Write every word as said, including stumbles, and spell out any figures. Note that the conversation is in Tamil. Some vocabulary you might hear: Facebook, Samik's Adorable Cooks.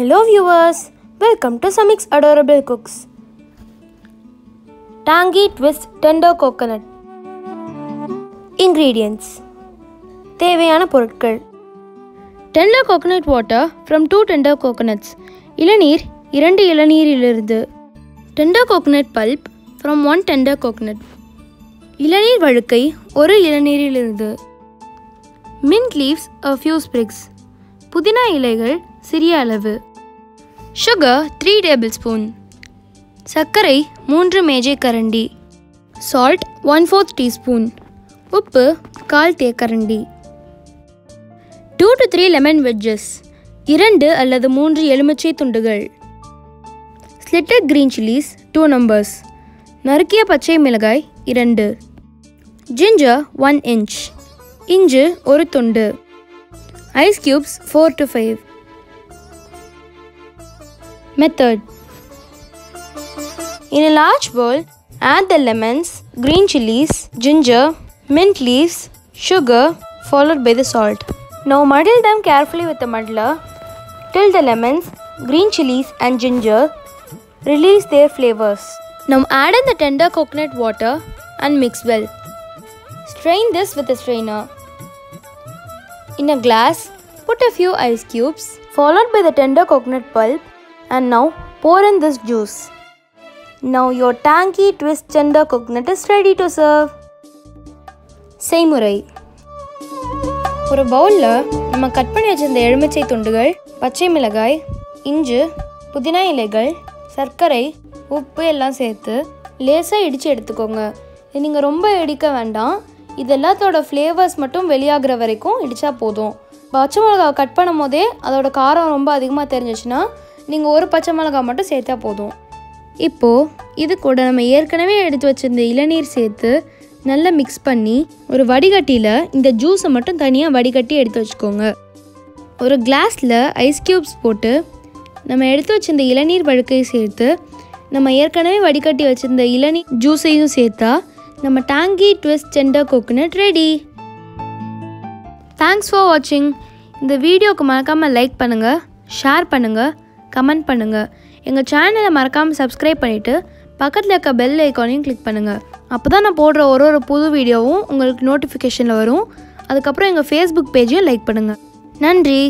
Hello viewers, welcome to Samik's Adorable Cooks. Tangy twist tender coconut. Ingredients. தேவையான பொருட்கள். Tender coconut water from two tender coconuts. இளநீர் இரண்டு இளநீரிலிருந்து. Tender coconut pulp from one tender coconut. இளநீர் வழுக்கை ஒரு இளநீரிலிருந்து. Mint leaves a few sprigs. புதினா இலைகள் சிறிய அளவு. Sugar three tablespoon. சர்க்கரை மூன்று மேஜை கரண்டி. Salt one fourth teaspoon. உப்பு கால் தேக்கரண்டி. Two to three lemon wedges. இரண்டு அல்லது மூன்று எலுமிச்சை துண்டுகள். Slitted green chilies two numbers. நறுக்கிய பச்சை மிளகாய் இரண்டு. Ginger one inch. இஞ்சி ஒரு துண்டு. Ice cubes four to five. Method. In a large bowl, add the lemons, green chilies, ginger, mint leaves, sugar, followed by the salt. Now muddle them carefully with a muddler till the lemons, green chilies and ginger release their flavors. Now add in the tender coconut water and mix well. Strain this with a strainer. In a glass, put a few ice cubes followed by the tender coconut pulp and now pour in this juice. Now your tangy twist tender coconut is ready to serve. செய்முறை. ஒரு பவுல்ல நம்ம கட் பண்ணி வச்சிருந்த எலுமிச்சை துண்டுகள், பச்சை மிளகாய், இஞ்சி, புதினா இலைகள், சர்க்கரை, உப்பு எல்லாம் சேர்த்து லேசா இடிச்சு எடுத்துக்கோங்க. இது நீங்க ரொம்ப இடிக்க வேண்டாம். இதெல்லாத்தோட ஃப்ளேவர்ஸ் மட்டும் வெளியாகிற வரைக்கும் இடிச்சா போதும். பச்சை மிளகாய் கட் பண்ணும் போதே அதோட காரம் ரொம்ப அதிகமாக தெரிஞ்சிச்சுன்னா நீங்கள் ஒரு பச்சை மிளகாய் மட்டும் சேர்த்தா போதும். இப்போது இது கூட நம்ம ஏற்கனவே எடுத்து வச்சிருந்த இளநீர் சேர்த்து நல்லா மிக்ஸ் பண்ணி ஒரு வடிகட்டியில் இந்த ஜூஸை மட்டும் தனியாக வடிகட்டி எடுத்து வச்சுக்கோங்க. ஒரு கிளாஸில் ஐஸ் க்யூப்ஸ் போட்டு நம்ம எடுத்து வச்சிருந்த இளநீர் வழுக்கையை சேர்த்து நம்ம ஏற்கனவே வடிகட்டி வச்சிருந்த இளநீர் ஜூஸையும் சேர்த்தா நம்ம tangy twist tender coconut ready. Thanks for வாட்சிங். இந்த வீடியோவுக்கு மறக்காமல் லைக் பண்ணுங்கள், ஷேர் பண்ணுங்கள், கமெண்ட் பண்ணுங்கள். எங்கள் சேனலை மறக்காமல் சப்ஸ்கிரைப் பண்ணிவிட்டு பக்கத்தில் இருக்க பெல் ஐக்கானையும் கிளிக் பண்ணுங்கள். அப்போ தான் நான் போடுற ஒரு ஒரு புது வீடியோவும் உங்களுக்கு நோட்டிஃபிகேஷனில் வரும். அதுக்கப்புறம் எங்கள் ஃபேஸ்புக் பேஜையும் லைக் பண்ணுங்கள். நன்றி.